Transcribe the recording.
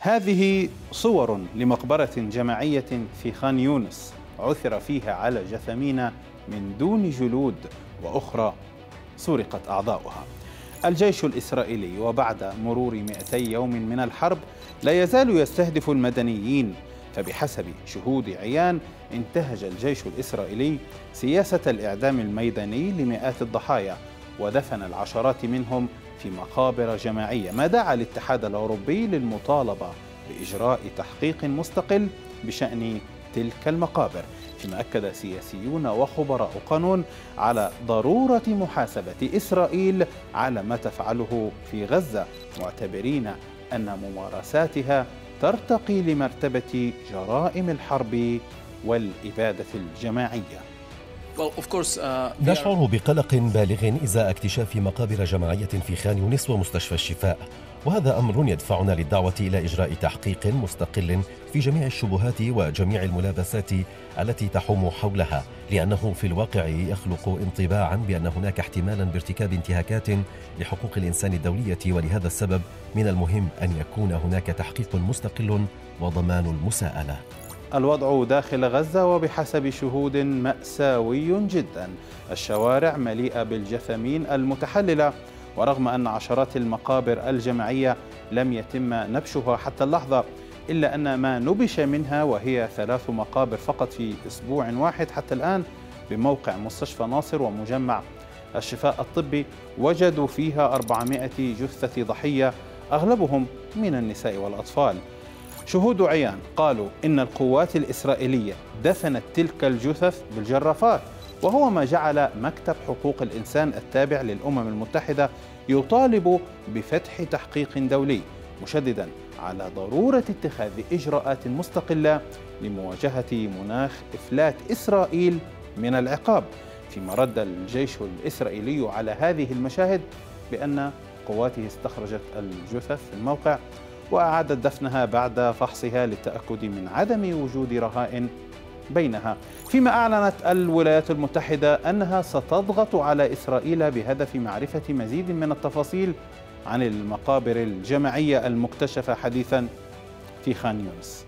هذه صور لمقبرة جماعية في خان يونس عثر فيها على جثمين من دون جلود وأخرى سرقت أعضاؤها. الجيش الإسرائيلي وبعد مرور 200 يوم من الحرب لا يزال يستهدف المدنيين، فبحسب شهود عيان انتهج الجيش الإسرائيلي سياسة الإعدام الميداني لمئات الضحايا ودفن العشرات منهم في مقابر جماعية، ما دعا الاتحاد الأوروبي للمطالبة بإجراء تحقيق مستقل بشأن تلك المقابر، فيما أكد سياسيون وخبراء قانون على ضرورة محاسبة إسرائيل على ما تفعله في غزة، معتبرين أن ممارساتها ترتقي لمرتبة جرائم الحرب والإبادة الجماعية. نشعر بقلق بالغ إزاء اكتشاف مقابر جماعية في خان يونس ومستشفى الشفاء، وهذا أمر يدفعنا للدعوة إلى إجراء تحقيق مستقل في جميع الشبهات وجميع الملابسات التي تحوم حولها، لأنه في الواقع يخلق انطباعا بأن هناك احتمالا بارتكاب انتهاكات لحقوق الإنسان الدولية، ولهذا السبب من المهم أن يكون هناك تحقيق مستقل وضمان المساءلة. الوضع داخل غزة وبحسب شهود مأساوي جدا، الشوارع مليئة بالجثمين المتحللة، ورغم أن عشرات المقابر الجماعية لم يتم نبشها حتى اللحظة، إلا أن ما نبش منها وهي 3 مقابر فقط في أسبوع واحد حتى الآن بموقع مستشفى ناصر ومجمع الشفاء الطبي، وجدوا فيها 400 جثة ضحية أغلبهم من النساء والأطفال. شهود عيان قالوا إن القوات الإسرائيلية دفنت تلك الجثث بالجرافات، وهو ما جعل مكتب حقوق الإنسان التابع للأمم المتحدة يطالب بفتح تحقيق دولي، مشددا على ضرورة اتخاذ إجراءات مستقلة لمواجهة مناخ إفلات إسرائيل من العقاب. فيما رد الجيش الإسرائيلي على هذه المشاهد بأن قواته استخرجت الجثث في الموقع وأعادت دفنها بعد فحصها للتأكد من عدم وجود رهائن بينها، فيما أعلنت الولايات المتحدة أنها ستضغط على إسرائيل بهدف معرفة مزيد من التفاصيل عن المقابر الجماعية المكتشفة حديثا في خان يونس.